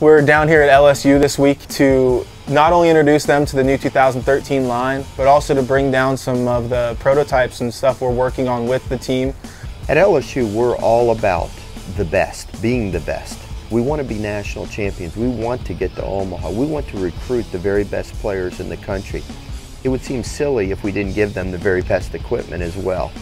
We're down here at LSU this week to not only introduce them to the new 2013 line, but also to bring down some of the prototypes and stuff we're working on with the team. At LSU, we're all about the best, being the best. We want to be national champions. We want to get to Omaha. We want to recruit the very best players in the country. It would seem silly if we didn't give them the very best equipment as well.